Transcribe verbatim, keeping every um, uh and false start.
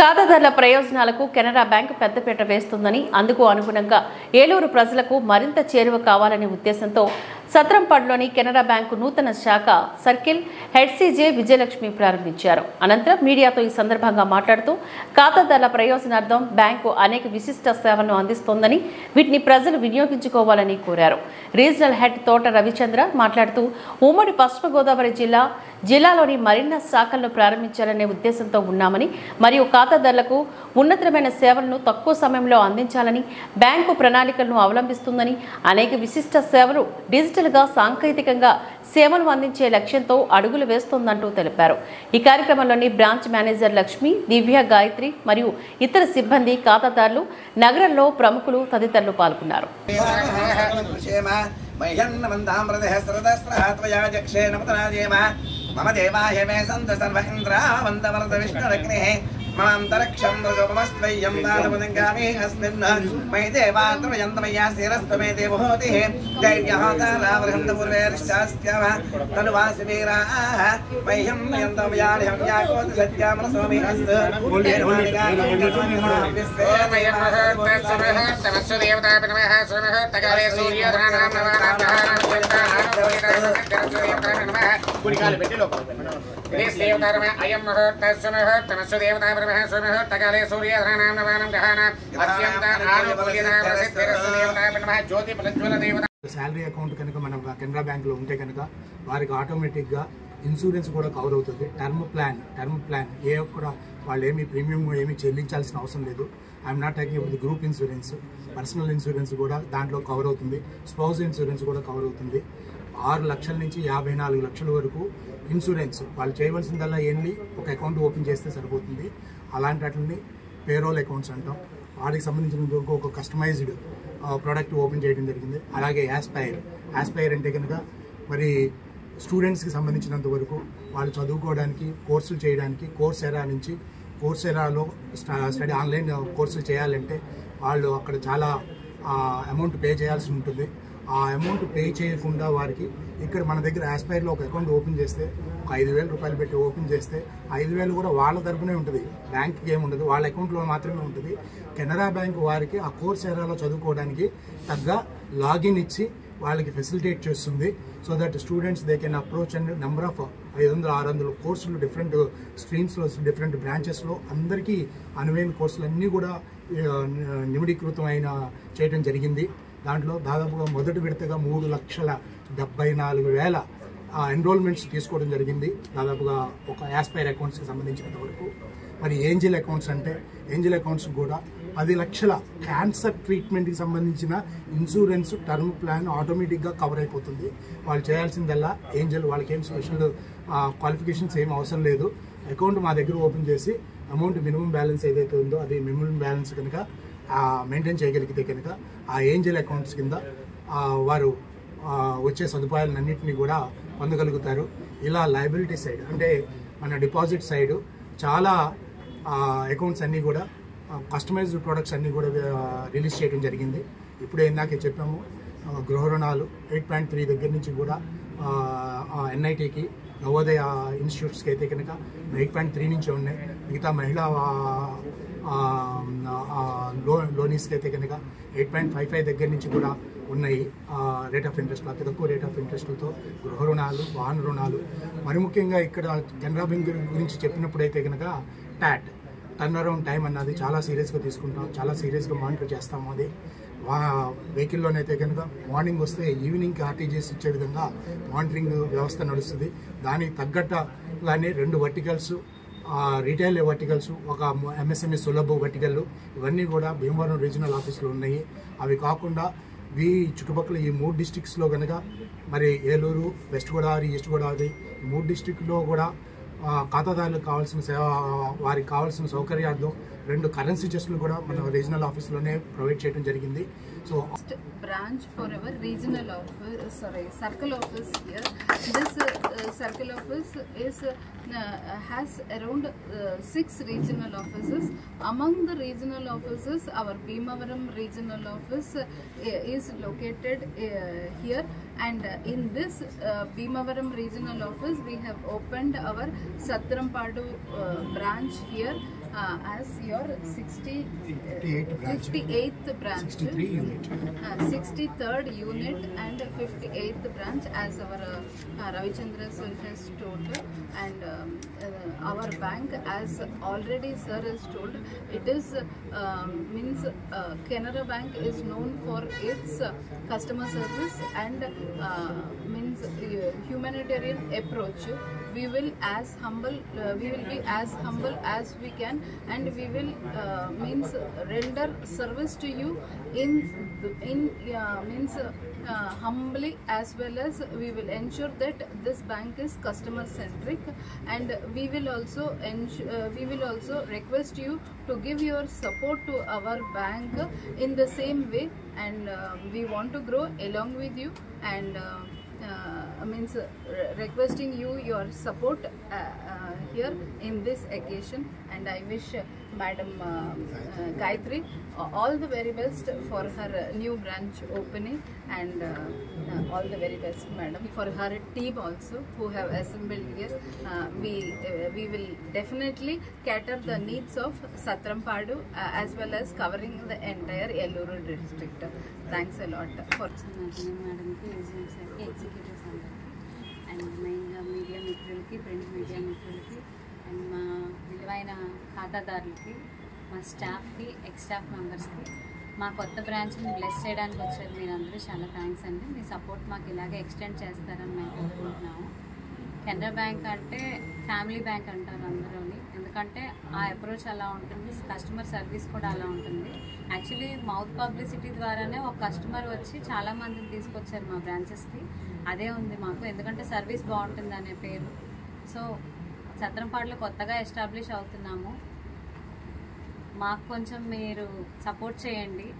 ఖాతాదారుల ప్రయోజనాలకు కెనరా బ్యాంక్ పెద్దపీట వేస్తుందని అందుకు అనుగుణంగా ఏలూరు ప్రజలకు మరింత చేరువ కావాలనే ఉద్దేశంతో సత్రంపడ్లోని కెనరా బ్యాంకు నూతన శాఖ సర్కిల్ హెడ్ సీజే విజయలక్ష్మి ప్రారంభించారు. అనంతరం మీడియాతో ఈ సందర్భంగా మాట్లాడుతూ ఖాతాదారుల ప్రయోజనార్థం బ్యాంకు అనేక విశిష్ట సేవలను అందిస్తోందని వీటిని ప్రజలు వినియోగించుకోవాలని కోరారు. రీజనల్ హెడ్ తోట రవిచంద్ర మాట్లాడుతూ ఉమ్మడి పశ్చిమ గోదావరి జిల్లా జిల్లాలోని మరిన్న శాఖలను ప్రారంభించాలనే ఉద్దేశంతో ఉన్నామని మరియు ఖాతాదారులకు ఉన్నతమైన సేవలను తక్కువ సమయంలో అందించాలని బ్యాంకు ప్రణాళికలను అవలంబిస్తుందని అనేక విశిష్ట సేవలు డిజిటల్గా సాంకేతికంగా సేవలు అందించే లక్ష్యంతో అడుగులు వేస్తోందంటూ తెలిపారు. ఈ కార్యక్రమంలోని బ్రాంచ్ మేనేజర్ లక్ష్మి, దివ్య, గాయత్రి మరియు ఇతర సిబ్బంది, ఖాతాదారులు, నగరంలో ప్రముఖులు తదితరులు పాల్గొన్నారు. मम देवाहे मे सन्त सर्व इन्द्रा वन्दवरद विष्णुरग्निः ममान्तरक्षं मृगोपमस्त्वय्यं दानवदङ्गामि अस्मिन् मयि देवात्रयन्तमया शिरस्तमे देवहूतिः दैव्यः तारावृहन्तपूर्वेर्षास्त्यव तनुवासिवीराः मह्यं यन्तमयानिहव्याकोति सत्यामनसोऽपि अस्तु सरस्वतीदेवताभिनमः सुरः तकाले सूर्योदनानां नमः अयम मुहूर्त सुमुहूर्तमस्तु देवताब्रह्मः सुमुहूर्तकाले सूर्यधराणां नवानां ग्रहाणां अत्यन्तं आनुकूल्यतां प्रसिद्धिरस्तु देवताब्रह्मः ज्योतिप्रज्वलदेवता శాలరీ అకౌంట్ కనుక మనం కెనరా బ్యాంక్లో ఉంటే కనుక వారికి ఆటోమేటిక్గా ఇన్సూరెన్స్ కూడా కవర్ అవుతుంది. టర్మ్ ప్లాన్ టర్మ్ ప్లాన్ ఏ కూడా వాళ్ళు ఏమి ప్రీమియం ఏమి చెల్లించాల్సిన అవసరం లేదు. I'm not talking about the group insurance, personal insurance కూడా దాంట్లో కవర్ అవుతుంది. స్పౌస్ ఇన్సూరెన్స్ కూడా కవర్ అవుతుంది. ఆరు లక్షల నుంచి యాభై నాలుగు లక్షల వరకు ఇన్సూరెన్స్ వాళ్ళు చేయవలసిందల్లా ఏంటి, ఒక అకౌంట్ ఓపెన్ చేస్తే సరిపోతుంది. అలాంటి వాటిని పేరోల్ అకౌంట్స్ అంటాం. వాటికి సంబంధించిన ఒక కస్టమైజ్డ్ ప్రోడక్ట్ ఓపెన్ చేయడం జరిగింది. అలాగే యాస్పైర్ యాస్పైర్ అంటే కనుక మరి స్టూడెంట్స్కి సంబంధించినంత వరకు వాళ్ళు చదువుకోవడానికి కోర్సులు చేయడానికి కోర్సెరా నుంచి కోర్సెరాలో స్టడీ ఆన్లైన్ కోర్సులు చేయాలంటే వాళ్ళు అక్కడ చాలా అమౌంట్ పే చేయాల్సి ఉంటుంది. ఆ అమౌంట్ పే చేయకుండా వారికి ఇక్కడ మన దగ్గర యాస్పైర్లో ఒక అకౌంట్ ఓపెన్ చేస్తే ఒక ఐదు వేల రూపాయలు పెట్టి ఓపెన్ చేస్తే ఐదు వేలు కూడా వాళ్ళ తరపునే ఉంటుంది, బ్యాంక్కి ఏమి ఉండదు, వాళ్ళ అకౌంట్లో మాత్రమే ఉంటుంది. కెనరా బ్యాంక్ వారికి ఆ కోర్స్ ఏరియాలో చదువుకోవడానికి తగ్గ లాగిన్ ఇచ్చి వాళ్ళకి ఫెసిలిటేట్ చేస్తుంది. So that students they can approach and number of ఐదు వందల ఆరు వందల కోర్సులు డిఫరెంట్ స్ట్రీమ్స్లో డిఫరెంట్ బ్రాంచెస్లో అందరికీ అనువైన కోర్సులు అన్నీ కూడా నిమిడీకృతమైన చేయడం జరిగింది. దాంట్లో దాదాపుగా మొదటి విడతగా మూడు లక్షల డెబ్బై నాలుగు వేల ఎన్రోల్మెంట్స్ తీసుకోవడం జరిగింది, దాదాపుగా ఒక యాస్పైర్ అకౌంట్స్కి సంబంధించినంత వరకు. మరి ఏంజిల్ అకౌంట్స్ అంటే ఏంజిల్ అకౌంట్స్ కూడా పది లక్షల క్యాన్సర్ ట్రీట్మెంట్కి సంబంధించిన ఇన్సూరెన్స్ టర్మ్ ప్లాన్ ఆటోమేటిక్గా కవర్ అయిపోతుంది. వాళ్ళు చేయాల్సిందల్లా ఏంజిల్, వాళ్ళకి ఏం స్పెషల్ క్వాలిఫికేషన్స్ ఏం అవసరం లేదు. అకౌంట్ మా దగ్గర ఓపెన్ చేసి అమౌంట్ మినిమం బ్యాలెన్స్ ఏదైతే ఉందో అది మినిమం బ్యాలెన్స్ కనుక మెయింటైన్ చేయగలిగితే కనుక ఆ ఏంజల్ అకౌంట్స్ కింద వారు వచ్చే సదుపాయాలన్నింటినీ కూడా పొందగలుగుతారు. ఇలా లయబిలిటీ సైడ్ అంటే మన డిపాజిట్ సైడ్ చాలా అకౌంట్స్ అన్నీ కూడా కస్టమైజ్డ్ ప్రోడక్ట్స్ అన్నీ కూడా రిలీజ్ చేయడం జరిగింది. ఇప్పుడే ఇందాకే చెప్పాము, గృహ రుణాలు ఎయిట్ పాయింట్ త్రీ దగ్గర నుంచి కూడా ఎన్ఐటీకి నవోదయ ఇన్స్టిట్యూట్స్కి అయితే కనుక ఎయిట్ పాయింట్ త్రీ నుంచి ఉన్నాయి. మిగతా మహిళా లో లోన్స్కి అయితే కనుక ఎయిట్ పాయింట్ ఫైవ్ ఫైవ్ దగ్గర నుంచి కూడా ఉన్నాయి. రేట్ ఆఫ్ ఇంట్రెస్ట్ అతి తక్కువ రేట్ ఆఫ్ ఇంట్రెస్ట్లతో గృహ రుణాలు, వాహన రుణాలు. మరి ముఖ్యంగా ఇక్కడ కెనరా బ్యాంక్ గురించి చెప్పినప్పుడు అయితే కనుక ట్యాట్ టర్న్ అరౌండ్ టైం అన్నది చాలా సీరియస్గా తీసుకుంటాం, చాలా సీరియస్గా మానిటర్ చేస్తాము. అది వా వెహికల్లోనైతే కనుక మార్నింగ్ వస్తే ఈవినింగ్కి ఆర్టీజీఎస్ ఇచ్చే విధంగా మానిటరింగ్ వ్యవస్థ నడుస్తుంది. దానికి తగ్గట్టుగానే రెండు వర్టికల్స్, రిటైల్ వర్టికల్స్, ఒక ఎంఎస్ఎంఈ సులభ వర్టికల్, ఇవన్నీ కూడా భీమవరం రీజనల్ ఆఫీసులో ఉన్నాయి. అవి కాకుండా ఈ చుట్టుపక్కల ఈ మూడు డిస్ట్రిక్ట్స్లో కనుక మరి ఏలూరు, వెస్ట్ గోదావరి, ఈస్ట్ గోదావరి ఈ మూడు డిస్ట్రిక్ట్లో కూడా ఖాతాదారులకు కావాల్సిన సేవ వారికి కావాల్సిన సౌకర్యార్థం రెండు కరెన్సీ చెస్టులు కూడా మన రీజనల్ ఆఫీస్లోనే ప్రొవైడ్ చేయడం జరిగింది. So branch for our regional office, sorry, circle office here. This uh, circle office is uh, has around uh, six regional offices. Among the regional offices, our Bhimavaram regional office uh, is located uh, here. And uh, in this uh, Bhimavaram regional office, we have opened our Satrampadu uh, branch here. uh, as your sixty, fifty-eighth branch, sixty-third unit, uh, sixty-third unit and fifty-eighth branch as our uh, uh, Ravichandra sir has told, and um, uh, our bank, as already sir has told, it is uh, means uh, Canara Bank is known for its uh, customer service and uh, means uh, humanitarian approach. We will as humble, uh, we will be as humble as we can, and we will uh, means render service to you in in uh, means uh, humbly, as well as we will ensure that this bank is customer centric, and we will also ensure, uh, we will also request you to give your support to our bank in the same way, and uh, we want to grow along with you, and. Uh, Uh, means uh, re requesting you your support uh, uh, here in this occasion, and I wish uh, Madam uh, uh, Gayatri uh, all the very best for her uh, new branch opening, and uh, uh, all the very best, Madam, for her team also who have assembled here. Uh, we uh, we will definitely cater the needs of Satrampadu uh, as well as covering the entire Eluru district. Thanks a lot for. And my media mitrulki, print media mitrulki, and ma viluvaina khatadarulki, ma staff ki, ex staff members ki, ma kotta branch ni bless cheyadaniki vacharu meerandaru chaala thanks andi. Mee support maaku ilage extend chestarani nenu korukuntunnanu. Canara Bank ante family bank antaru andaruni, endukante aa approach ala untundi, customer service kuda ala untundi. Actually mouth publicity dwarane oka customer vachi chaala mandini teesukocharu ma branches ki. అదే ఉంది మాకు, ఎందుకంటే service బాగుంటుంది అనే పేరు. So సత్రంపాడులో కొత్తగా establish అవుతున్నాము, మాకు కొంచెం మీరు సపోర్ట్ చేయండి.